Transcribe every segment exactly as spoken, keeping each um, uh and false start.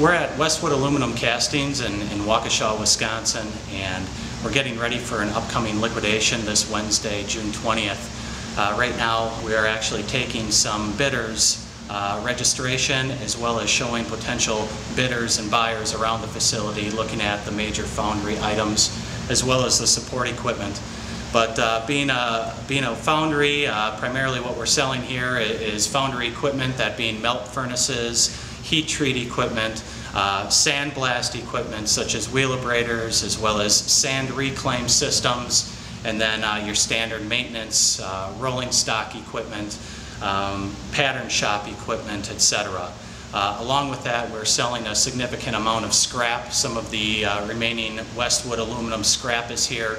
We're at Westwood Aluminum Castings in, in Waukesha, Wisconsin, and we're getting ready for an upcoming liquidation this Wednesday, June twentieth. Uh, right now, we are actually taking some bidders' uh, registration, as well as showing potential bidders and buyers around the facility, looking at the major foundry items, as well as the support equipment. But uh, being, a, being a foundry, uh, primarily what we're selling here is foundry equipment, that being melt furnaces, heat treat equipment, uh, sandblast equipment such as wheel abraders, as well as sand reclaim systems, and then uh, your standard maintenance, uh, rolling stock equipment, um, pattern shop equipment, et cetera. Uh, along with that, we're selling a significant amount of scrap. Some of the uh, remaining Westwood aluminum scrap is here.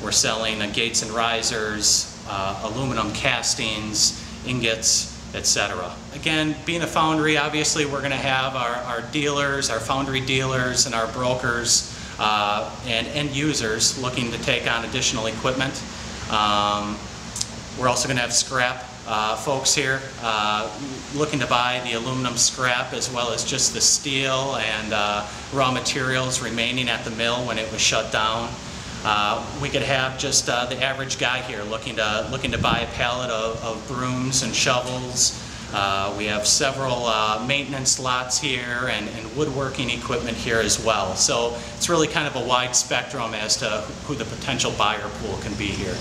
We're selling uh, gates and risers, uh, aluminum castings, ingots, et cetera. Again, being a foundry, obviously we're going to have our, our dealers, our foundry dealers, and our brokers uh, and end users looking to take on additional equipment. Um, we're also going to have scrap uh, folks here uh, looking to buy the aluminum scrap, as well as just the steel and uh, raw materials remaining at the mill when it was shut down. Uh, we could have just uh, the average guy here looking to looking to buy a pallet of, of brooms and shovels. Uh, we have several uh, maintenance lots here and, and woodworking equipment here as well. So it's really kind of a wide spectrum as to who the potential buyer pool can be here.